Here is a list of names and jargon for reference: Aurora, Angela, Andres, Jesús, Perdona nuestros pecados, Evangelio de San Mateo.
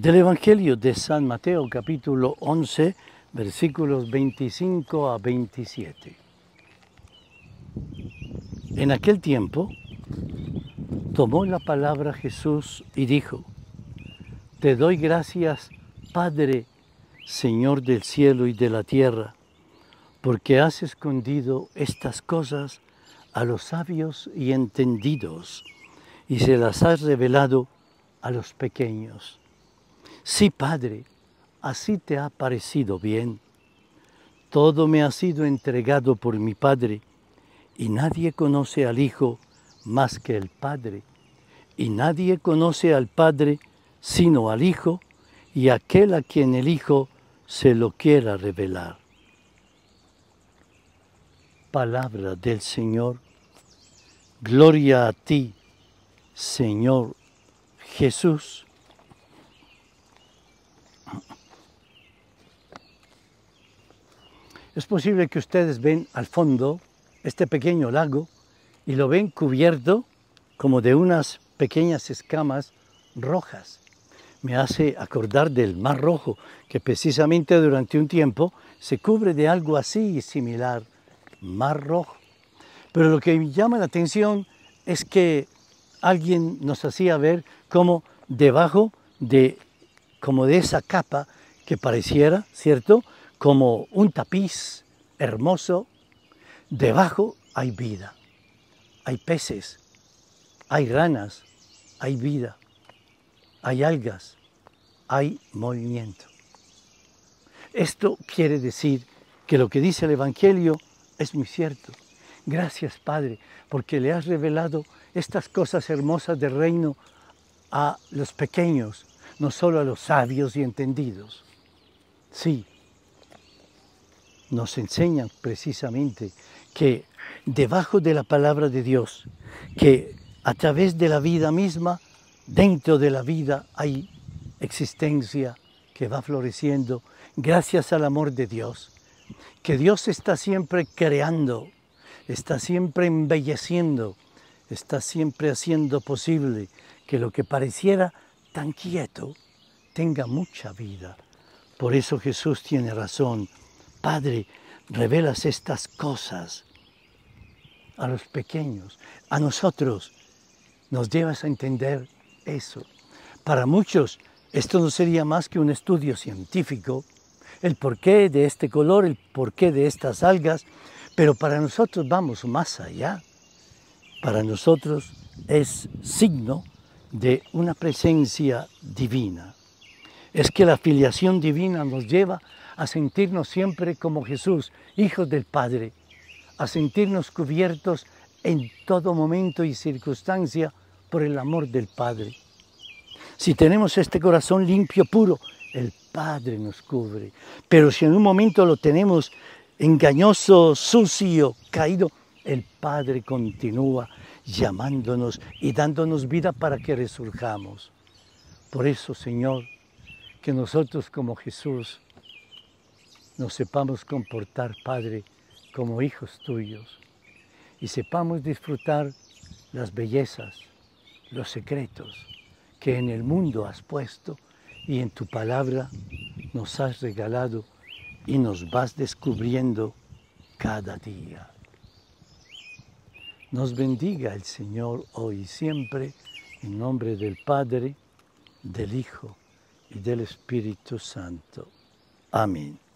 del Evangelio de San Mateo, capítulo 11, versículos 25 a 27. En aquel tiempo, tomó la palabra Jesús y dijo: Te doy gracias, Padre, Señor del cielo y de la tierra, porque has escondido estas cosas a los sabios y entendidos, y se las has revelado a los pequeños. Sí, Padre, así te ha parecido bien. Todo me ha sido entregado por mi Padre, y nadie conoce al Hijo más que el Padre, y nadie conoce al Padre sino al Hijo, y aquel a quien el Hijo se lo quiera revelar. Palabra del Señor. Gloria a ti, Señor Jesús. Es posible que ustedes ven al fondo este pequeño lago y lo ven cubierto como de unas pequeñas escamas rojas. Me hace acordar del Mar Rojo, que precisamente durante un tiempo se cubre de algo así y similar, Mar Rojo. Pero lo que me llama la atención es que alguien nos hacía ver cómo debajo como de esa capa que pareciera, ¿cierto?, como un tapiz hermoso, debajo hay vida, hay peces, hay ranas, hay vida, hay algas, hay movimiento. Esto quiere decir que lo que dice el Evangelio es muy cierto. Gracias, Padre, porque le has revelado estas cosas hermosas del reino a los pequeños, no solo a los sabios y entendidos. Sí, nos enseñan precisamente que debajo de la palabra de Dios, que a través de la vida misma, dentro de la vida hay existencia que va floreciendo gracias al amor de Dios, que Dios está siempre creando, está siempre embelleciendo, está siempre haciendo posible que lo que pareciera tan quieto tenga mucha vida. Por eso Jesús tiene razón. Padre, revelas estas cosas a los pequeños, a nosotros, nos llevas a entender eso. Para muchos esto no sería más que un estudio científico, el porqué de este color, el porqué de estas algas, pero para nosotros vamos más allá. Para nosotros es signo de una presencia divina. Es que la filiación divina nos lleva a sentirnos siempre como Jesús, hijos del Padre, a sentirnos cubiertos en todo momento y circunstancia por el amor del Padre. Si tenemos este corazón limpio, puro, el Padre nos cubre. Pero si en un momento lo tenemos engañoso, sucio, caído, el Padre continúa llamándonos y dándonos vida para que resurjamos. Por eso, Señor, que nosotros como Jesús nos sepamos comportar, Padre, como hijos tuyos, y sepamos disfrutar las bellezas, los secretos que en el mundo has puesto y en tu palabra nos has regalado y nos vas descubriendo cada día. Nos bendiga el Señor hoy y siempre, en nombre del Padre, del Hijo y del Espíritu Santo. Amén.